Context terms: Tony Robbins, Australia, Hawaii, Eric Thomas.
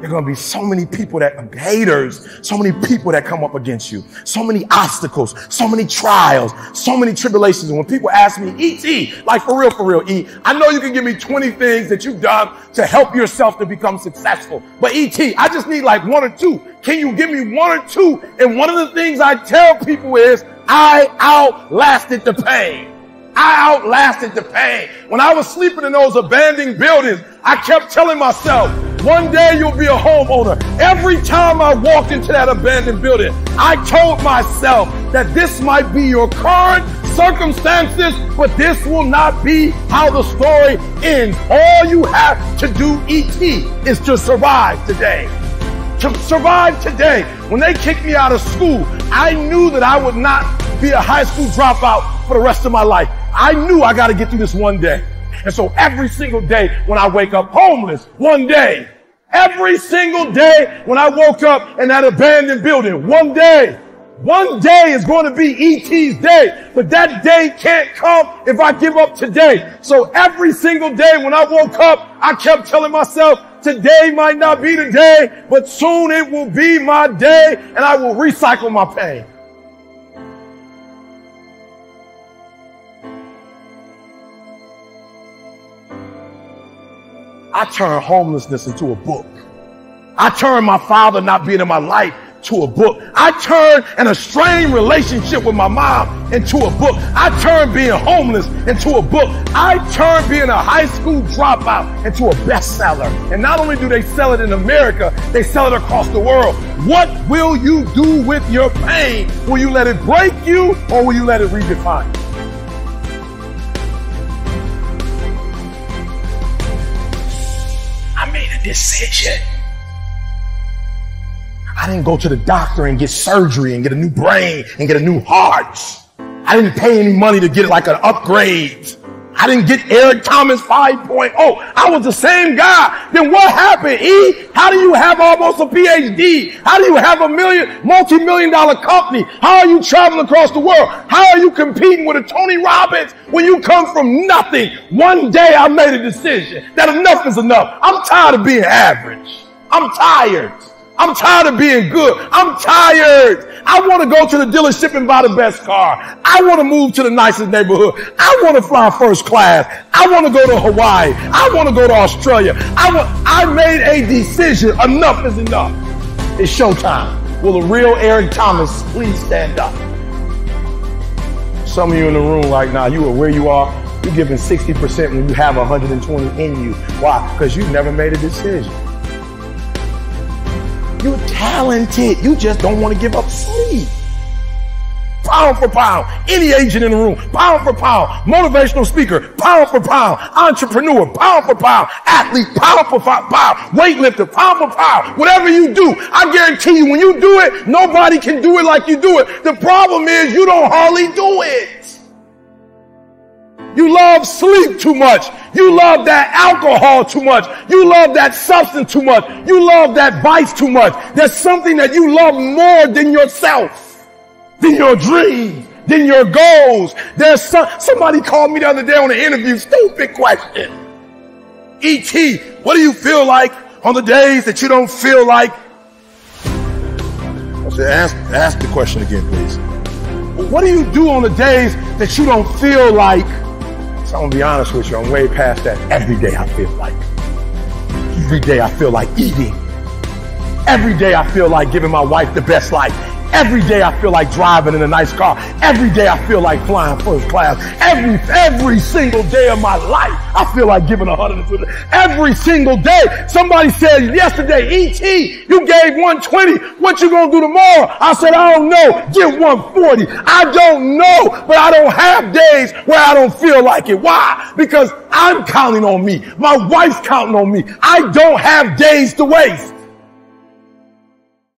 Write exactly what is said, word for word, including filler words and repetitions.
There are going to be so many people that are haters, so many people that come up against you, so many obstacles, so many trials, so many tribulations. And when people ask me, E T, like for real, for real, E, I know you can give me twenty things that you've done to help yourself to become successful. But E T, I just need like one or two. Can you give me one or two? And one of the things I tell people is I outlasted the pain. I outlasted the pain. When I was sleeping in those abandoned buildings, I kept telling myself, one day you'll be a homeowner. Every time I walked into that abandoned building, I told myself that this might be your current circumstances, but this will not be how the story ends. All you have to do, E T, is to survive today. To survive today. When they kicked me out of school, I knew that I would not be a high school dropout for the rest of my life. I knew I got to get through this one day. And so every single day when I wake up homeless, one day, every single day when I woke up in that abandoned building, one day, one day is going to be E T's day, but that day can't come if I give up today. So every single day when I woke up, I kept telling myself, today might not be the day, but soon it will be my day and I will recycle my pain. I turned homelessness into a book. I turned my father not being in my life to a book. I turned an estranged relationship with my mom into a book. I turned being homeless into a book. I turned being a high school dropout into a bestseller. And not only do they sell it in America, they sell it across the world. What will you do with your pain? Will you let it break you or will you let it redefine you? Decision. I didn't go to the doctor and get surgery and get a new brain and get a new heart. I didn't pay any money to get like an upgrade. I didn't get Eric Thomas five point oh. I was the same guy. Then what happened, E? How do you have almost a P H D? How do you have a million, multi-million dollar company? How are you traveling across the world? How are you competing with a Tony Robbins when you come from nothing? One day I made a decision that enough is enough. I'm tired of being average. I'm tired. I'm tired of being good. I'm tired. I want to go to the dealership and buy the best car. I want to move to the nicest neighborhood. I want to fly first class. I want to go to Hawaii. I want to go to Australia. I want, I made a decision. Enough is enough. It's showtime. Will the real Eric Thomas please stand up? Some of you in the room right now, you are where you are. You're giving sixty percent when you have one hundred twenty in you. Why? Because you've never made a decision. You're talented. You just don't want to give up sleep. Pound for pound, any agent in the room, pound for pound, motivational speaker, pound for pound, entrepreneur, pound for pound, athlete, pound for pound, weightlifter, pound for pound, whatever you do, I guarantee you when you do it, nobody can do it like you do it. The problem is you don't hardly do it. You love sleep too much. You love that alcohol too much. You love that substance too much. You love that vice too much. There's something that you love more than yourself, than your dreams, than your goals. There's some, somebody called me the other day on an interview, stupid question. E T, what do you feel like on the days that you don't feel like? I said, ask, ask the question again, please. What do you do on the days that you don't feel like? So I'm going to be honest with you, I'm way past that. Every day I feel like. Every day I feel like eating. Every day I feel like giving my wife the best life. Every day I feel like driving in a nice car. Every day I feel like flying first class. Every, every single day of my life, I feel like giving one hundred twenty. Every single day. Somebody said yesterday, E T, you gave one twenty. What you gonna do tomorrow? I said, I don't know. Give one forty. I don't know, but I don't have days where I don't feel like it. Why? Because I'm counting on me. My wife's counting on me. I don't have days to waste.